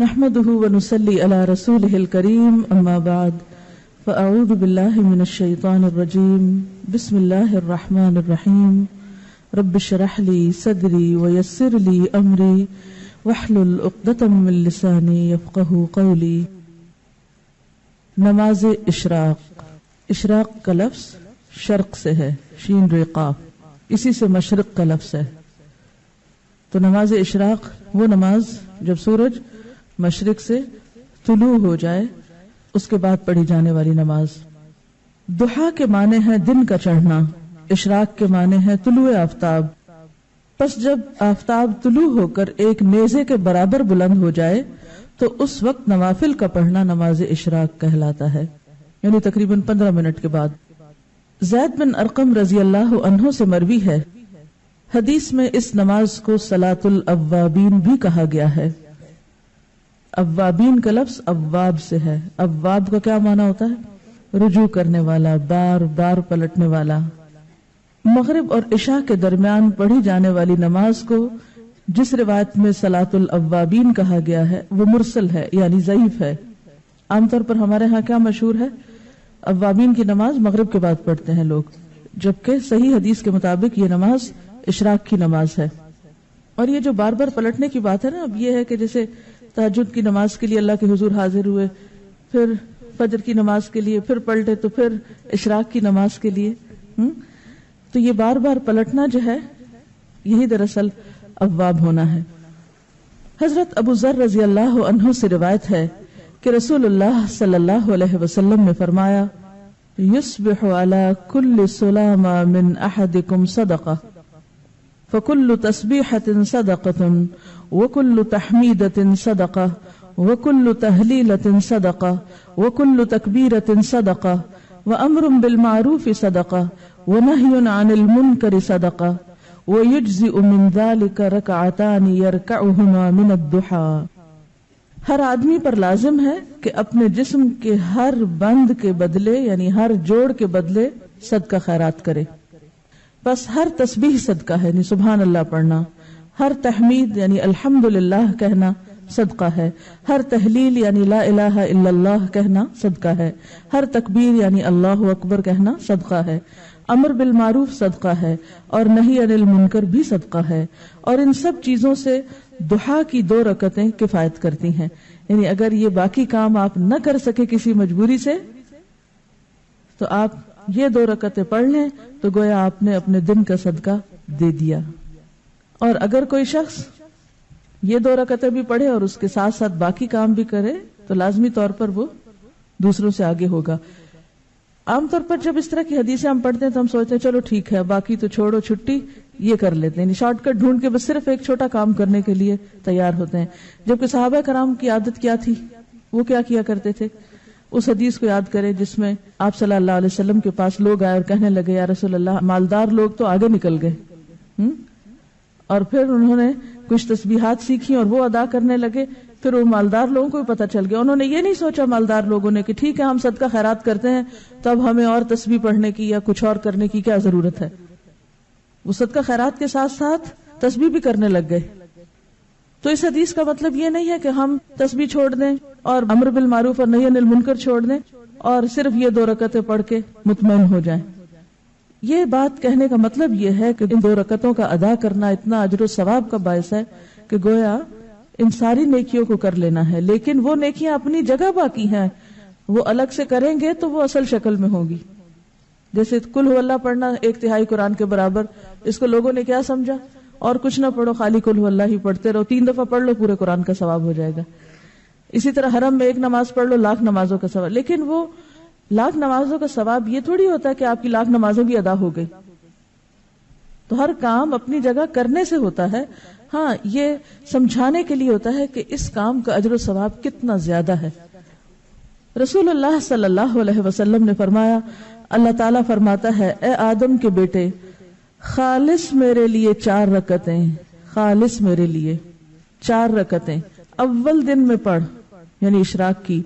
नहमदुहु व नुसल्ली अला रसूलिहिल करीम अम्मा बाद फअऊज़ु बिल्लाहि मिनश शैतानिर रजीम बिस्मिल्लाहिर रहमानिर रहीम रब्बिशरह ली सदरी व यस्सिर ली अमरी वहलुल उक़्दतम मिन लिसानी यफ़क़हू क़ौली। नमाज इशराक। इशराक का लफ्ज़ शर्क़ से है, शीन रे क़ाफ़, इसी से मशरक़ का लफ्ज़ है। तो नमाज इशराक वो नमाज जब सूरज मशरिक से तुलू हो जाए उसके बाद पढ़ी जाने वाली नमाज। दुहा के माने हैं दिन का चढ़ना, इशराक के माने हैं तुलू आफ्ताब। बस जब आफ्ताब तुलू होकर एक नेजे के बराबर बुलंद हो जाए तो उस वक्त नवाफिल का पढ़ना नमाज इशराक कहलाता है, यानी तकरीबन 15 मिनट के बाद। ज़ैद बिन अरकम रजी अल्लाह अन्हो से मरवी है, हदीस में इस नमाज को सलातुल अव्वाबीन भी कहा गया है। अव्वाबीन का लफ्ज अव्वाब से है। अव्वाब का क्या माना होता है? रुजू करने वाला, बार बार पलटने वाला। मगरिब और इशा के दरमियान पढ़ी जाने वाली नमाज को जिस रिवायत में सलातुल अव्वाबीन कहा गया है वो मुरसल है, यानी ज़ईफ है। आमतौर पर हमारे यहाँ क्या मशहूर है, अव्वाबीन की नमाज मगरिब के बाद पढ़ते हैं लोग, जबकि सही हदीस के मुताबिक ये नमाज इशराक की नमाज है। और ये जो बार बार पलटने की बात है ना, अब ये है कि जैसे तहज्जुद की नमाज के लिए अल्लाह के हुजूर हाजिर हुए, फिर फजर की नमाज के लिए, फिर पलटे तो फिर इशराक की नमाज के लिए। तो ये बार बार पलटना जो है यही दरअसल अव्वाब होना है। हजरत अबू जर रजी अल्लाह अन्हु से रिवायत है कि रसूलुल्लाह सल्लल्लाहु अलैहि वसल्लम ने फरमाया, युस्बिहु अला कुल्लि सुलामा मिन अहदिकुम सदका फकुल्लु तस्बीहतिन सदकतुन वकुल्लु तहमीदतिन सदका वकुल्लु तहलीलतिन सदका वकुल्लु तकबीरतिन सदका व अमरुम बिलमारूफि सदका व नह्युन अनिल मुनकरि सदका व युज्ज़िउ मिन ज़ालिका रकअतानि यरकअहुमा मिन अद्दुहा। हर आदमी पर लाजिम है कि अपने जिस्म के हर बंद के बदले, यानी हर जोड़ के बदले सदका खैरात करे। बस हर तस्बीह सदका है, यानी सुबहान अल्लाह पढ़ना, हर तहमीद यानी अल्हम्दुलिल्लाह कहना सदका है, हर तहलील यानी ला इलाहा इल्लल्लाह कहना सदका है, हर तकबीर यानी अल्लाहु अकबर कहना सदका है, अमर बिल मारूफ सदका है और नही अनिल मुनकर भी सदका है। और इन सब चीजों से दुहा की 2 रकतें किफायत करती हैं, यानी अगर ये बाकी काम आप न कर सके किसी मजबूरी से तो आप ये 2 रकतें पढ़ लें तो गोया आपने अपने दिन का सदका दे दिया। और अगर कोई शख्स ये 2 रकतें भी पढ़े और उसके साथ साथ बाकी काम भी करे तो लाजमी तौर पर वो दूसरों से आगे होगा। आमतौर पर जब इस तरह की हदीसें हम पढ़ते हैं तो हम सोचते हैं चलो ठीक है, बाकी तो छोड़ो छुट्टी, ये कर लेते हैं, शॉर्टकट ढूंढ के बस सिर्फ एक छोटा काम करने के लिए तैयार होते हैं। जबकि सहाबा कराम की आदत क्या थी, वो क्या किया करते थे? उस हदीस को याद करें जिसमें आप सल्लल्लाहु अलैहि वसल्लम के पास लोग आए और कहने लगे, या रसूल अल्लाह, मालदार लोग तो आगे निकल गए। और फिर उन्होंने कुछ तस्बीहात सीखी और वो अदा करने लगे। फिर वो मालदार लोगों को भी पता चल गया, उन्होंने ये नहीं सोचा मालदार लोगों ने कि ठीक है हम सदका खैरात करते हैं तब हमें और तस्बीह पढ़ने की या कुछ और करने की क्या जरूरत है। वो सदका खैरात के साथ साथ तस्बीह भी करने लग गए। तो इस हदीस का मतलब ये नहीं है कि हम तस्बीह छोड़ दें और अमर बिल मारूफ और नही अनिल मुनकर छोड़ दें और सिर्फ ये 2 रकतें पढ़ के मुतमईन हो जाएं। ये बात कहने का मतलब ये है कि इन 2 रकतों का अदा करना इतना अजर सवाब का बायस है कि गोया इन सारी नेकियों को कर लेना है। लेकिन वो नेकियां अपनी जगह बाकी हैं, वो अलग से करेंगे तो वो असल शक्ल में होंगी। जैसे कुल हु अल्लाह पढ़ना 1/3 कुरान के बराबर, इसको लोगों ने क्या समझा, और कुछ ना पढ़ो खाली कुल हु अल्लाह ही पढ़ते रहो, 3 दफा पढ़ लो पूरे कुरान का सवाब हो जाएगा। इसी तरह हरम में 1 नमाज पढ़ लो, लाख नमाजों का सवाब। लेकिन वो लाख नमाजों का सवाब ये थोड़ी होता है कि आपकी लाख नमाजें भी अदा हो गई। तो हर काम अपनी जगह करने से होता है। हाँ, ये समझाने के लिए होता है कि इस काम का अजर सवाब कितना ज्यादा है। रसूलुल्लाह सल्लल्लाहु अलैहि वसल्लम ने फरमाया, अल्लाह ताला फरमाता है, ए आदम के बेटे, खालिस मेरे लिए 4 रकतें, खालिस मेरे लिए 4 रकतें अव्वल दिन में पढ़, यानी इशराक की,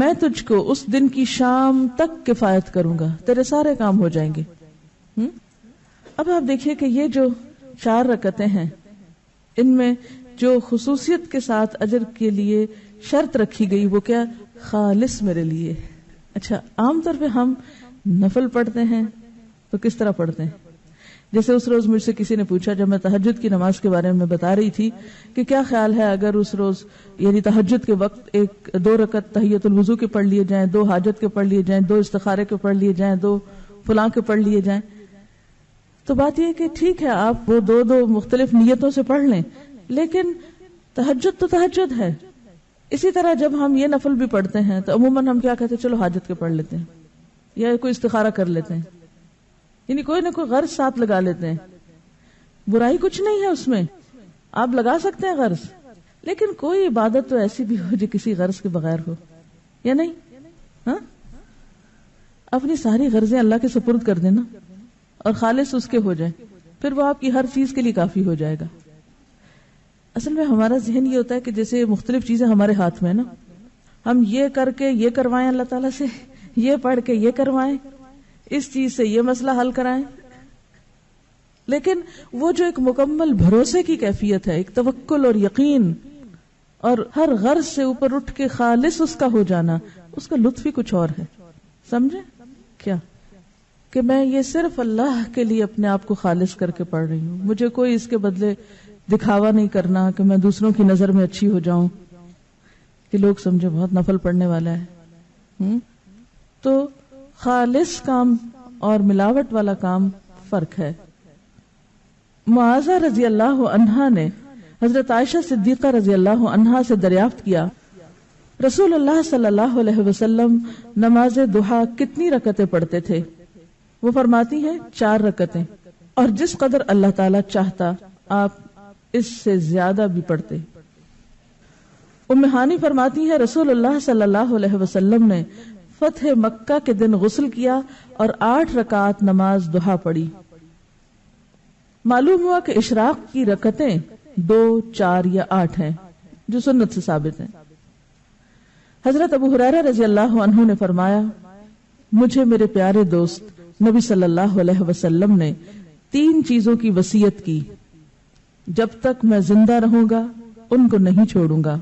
मैं तुझको उस दिन की शाम तक किफायत करूंगा, तेरे सारे काम हो जाएंगे। अब आप देखिए कि ये जो 4 रकतें हैं इनमें जो खुसूसियत के साथ अजर के लिए शर्त रखी गई वो क्या? खालिस मेरे लिए। अच्छा, आमतौर पे हम नफल पढ़ते हैं तो किस तरह पढ़ते हैं? जैसे उस रोज मुझसे किसी ने पूछा जब मैं तहज्जुद की नमाज के बारे में बता रही थी कि क्या ख्याल है अगर उस रोज यानी तहज्जुद के वक्त 1-2 रकत तहियतुल वुजू के पढ़ लिए जाएं, 2 हाजत के पढ़ लिए जाएं, 2 इस्तिखारे के पढ़ लिए जाएं, 2 फलां के पढ़ लिए जाएं। तो बात यह कि ठीक है आप वो 2-2 मुख्तलिफ नीयतों से पढ़ लें, लेकिन तहज्जुद तो तहज्जुद है। इसी तरह जब हम ये नफल भी पढ़ते हैं तो अमूमन हम क्या कहते हैं, चलो हाजत के पढ़ लेते हैं या कोई इस्तिखारा कर लेते हैं, यानी कोई ना कोई गर्ज साथ लगा लेते हैं। बुराई कुछ नहीं है उसमें, आप लगा सकते हैं गर्ज, लेकिन कोई इबादत तो ऐसी भी हो जो किसी गर्ज के बगैर हो या नहीं। हा? अपनी सारी गर्जें अल्लाह के सुपुर्द कर देना और खालिस उसके हो जाए, फिर वो आपकी हर चीज के लिए काफी हो जाएगा। असल में हमारा जहन ये होता है कि जैसे मुख्तलिफ चीजें हमारे हाथ में है ना, हम ये करके ये करवाएं अल्लाह ताला से, ये पढ़ के ये करवाएं, इस चीज से ये मसला हल कराएं। लेकिन वो जो एक मुकम्मल भरोसे की कैफियत है, एक तवक्कुल और यकीन और हर गर्ज से ऊपर उठ के खालिस उसका हो जाना, उसका लुत्फ ही कुछ और है। समझे क्या कि मैं ये सिर्फ अल्लाह के लिए अपने आप को खालिस करके पढ़ रही हूँ, मुझे कोई इसके बदले दिखावा नहीं करना कि मैं दूसरों की नजर में अच्छी हो जाऊं कि लोग समझे बहुत नफल पढ़ने वाला है। तो खालिस काम और मिलावट वाला काम फर्क है। मुआज़ा रजी अल्लाह अन्हा ने हजरत आयशा सिद्दीका रजी अल्लाह अन्हा से दरियाफ्त किया, रसूलुल्लाह सल्लल्लाहु अलैहि वसल्लम नमाज दुहा कितनी रकतें पढ़ते थे? वो फरमाती हैं 4 रकतें, और जिस कदर अल्लाह ताला चाहता आप इससे ज्यादा भी पढ़ते। उम्मे हानी फरमाती है रसूलुल्लाह सल्लल्लाहु अलैहि वसल्लम ने फतह मक्का के दिन गुस्ल किया और 8 रकात नमाज दुहा पढ़ी। मालूम हुआ कि इशराक की रकतें 2, 4 या 8 हैं जो सुन्नत से साबित हैं। हजरत अबू हुरैरा रजी अल्लाह अन्हु ने फरमाया, मुझे मेरे प्यारे दोस्त नबी सल्लल्लाहु अलैहि वसल्लम ने 3 चीजों की वसीयत की, जब तक मैं जिंदा रहूंगा उनको नहीं छोड़ूंगा।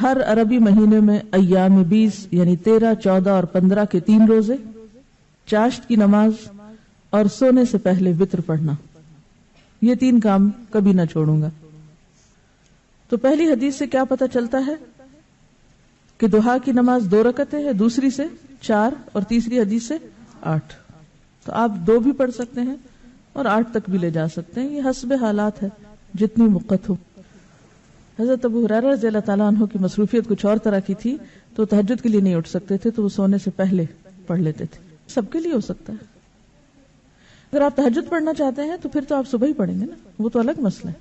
हर अरबी महीने में अय्याम 20 यानी 13, 14 और 15 के 3 रोजे, चाश्त की नमाज और सोने से पहले वित्र पढ़ना, ये 3 काम कभी ना छोड़ूंगा। तो पहली हदीस से क्या पता चलता है कि दुहा की नमाज 2 रकतें है, दूसरी से 4 और तीसरी हदीस से 8। तो आप 2 भी पढ़ सकते हैं और 8 तक भी ले जा सकते हैं, ये हस्ब हालात है जितनी मुक्कत हो। हजरत अबू हुरैरा रज़ी अल्लाह ताला अन्हु की मसरूफियत कुछ और तरह की थी तो तहज्जुद के लिए नहीं उठ सकते थे, तो वो सोने से पहले पढ़ लेते थे। सबके लिए हो सकता है। अगर आप तहज्जुद पढ़ना चाहते हैं तो फिर तो आप सुबह ही पढ़ेंगे ना, वो तो अलग मसला है।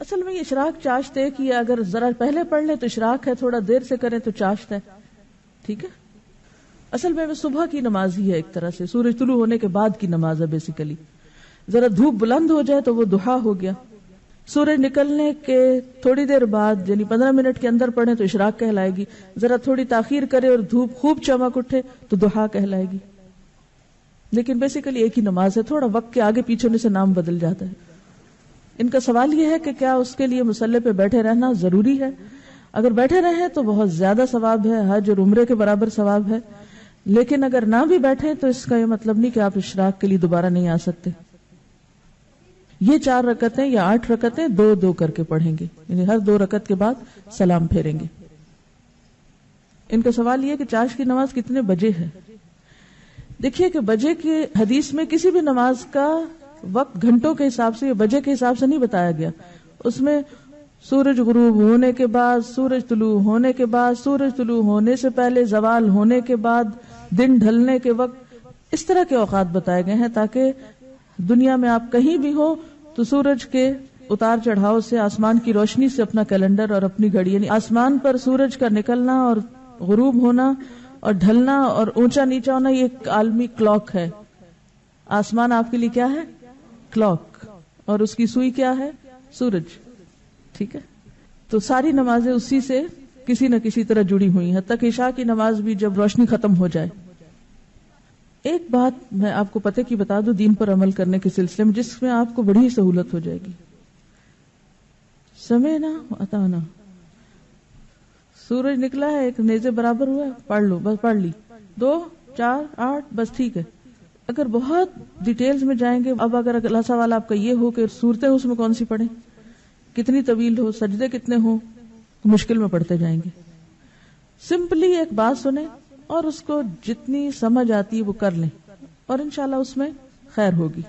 असल में ये इशराक चाश्त है कि अगर जरा पहले पढ़ लें तो इशराक है, थोड़ा देर से करें तो चाश्त है। ठीक है, असल में सुबह की नमाज ही है एक तरह से, सूरज तुलू होने के बाद की नमाज है बेसिकली। जरा धूप बुलंद हो जाए तो वो दुहा हो गया, सूरज निकलने के थोड़ी देर बाद यानी 15 मिनट के अंदर पढ़े तो इशराक कहलाएगी, जरा थोड़ी ताखीर करे और धूप खूब चमक उठे तो दुहा कहलाएगी। लेकिन बेसिकली एक ही नमाज है, थोड़ा वक्त के आगे पीछे होने से नाम बदल जाता है। इनका सवाल यह है कि क्या उसके लिए मुसल्ले पे बैठे रहना जरूरी है? अगर बैठे रहे तो बहुत ज्यादा सवाब है, हज और उम्रे के बराबर सवाब है। लेकिन अगर ना भी बैठे तो इसका ये मतलब नहीं कि आप इशराक के लिए दोबारा नहीं आ सकते। ये 4 रकतें या 8 रकतें 2-2 करके पढ़ेंगे, यानी हर 2 रकत के बाद सलाम फेरेंगे। इनका सवाल ये कि चाश की नमाज कितने बजे है? देखिए कि बजे की हदीस में किसी भी नमाज का वक्त घंटों के हिसाब से, बजे के हिसाब से नहीं बताया गया। उसमें सूरज गुरूब होने के बाद, सूरज तुलू होने के बाद, सूरज तुलू होने से पहले, जवाल होने के बाद, दिन ढलने के वक्त, इस तरह के औकात बताए गए हैं ताकि दुनिया में आप कहीं भी हो तो सूरज के उतार चढ़ाव से, आसमान की रोशनी से अपना कैलेंडर और अपनी घड़ी, यानी आसमान पर सूरज का निकलना और गुरूब होना और ढलना और ऊंचा नीचा होना, ये एक आलमी क्लॉक है। आसमान आपके लिए क्या है? क्लॉक, और उसकी सुई क्या है? सूरज। ठीक है, तो सारी नमाजें उसी से किसी न किसी तरह जुड़ी हुई हैं, तक इशा की नमाज भी जब रोशनी खत्म हो जाए। एक बात मैं आपको पते की बता दूं दीन पर अमल करने के सिलसिले में, जिसमें आपको बड़ी सहूलत हो जाएगी। समय ना आता ना, सूरज निकला है, एक नेजे बराबर हुआ, पढ़ लो, बस पढ़ ली, 2, 4, 8, बस ठीक है। अगर बहुत डिटेल्स में जाएंगे, अब अगर अगला सवाल आपका ये हो कि सूरतें उसमें कौन सी पढ़ें, कितनी तवील हो, सजदे कितने हो, मुश्किल में पढ़ते जाएंगे। सिंपली एक बात सुने और उसको जितनी समझ आती है वो कर लें और इंशाल्लाह उसमें खैर होगी।